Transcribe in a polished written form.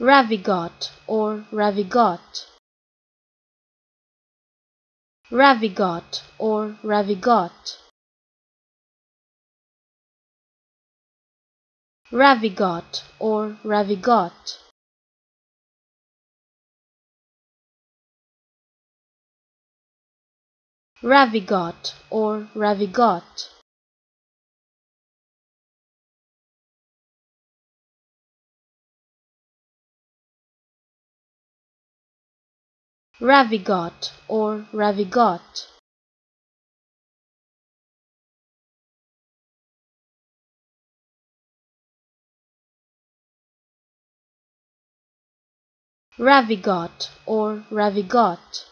Ravigote or ravigote. Ravigote or ravigote. Ravigote or ravigote. Ravigote or ravigote. Ravigote or ravigote. Ravigote or ravigote.